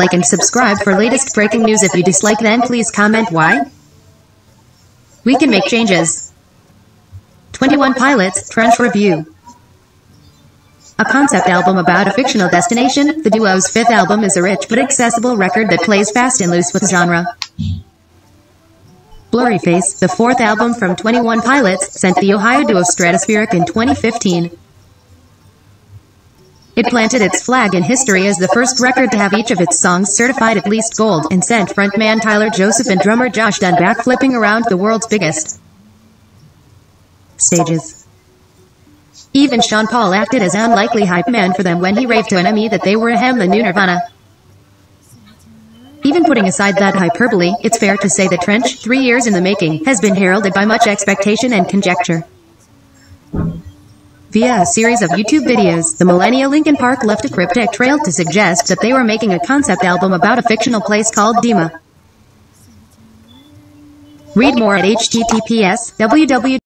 like and subscribe for latest breaking news. If you dislike, then please comment why. We can make changes. 21 Pilots, Trench Review. A concept album about a fictional destination, the duo's fifth album is a rich but accessible record that plays fast and loose with genre. Blurryface, the fourth album from 21 Pilots, sent the Ohio duo stratospheric in 2015. It planted its flag in history as the first record to have each of its songs certified at least gold, and sent frontman Tyler Joseph and drummer Josh Dun back flipping around the world's biggest stages. Even Sean Paul acted as unlikely hype man for them when he raved to an AMI that they were the new Nirvana. Even putting aside that hyperbole, it's fair to say that Trench, 3 years in the making, has been heralded by much expectation and conjecture. Via a series of YouTube videos, the millennial Linkin Park left a cryptic trail to suggest that they were making a concept album about a fictional place called Dima. Read more at https://www.trench.com.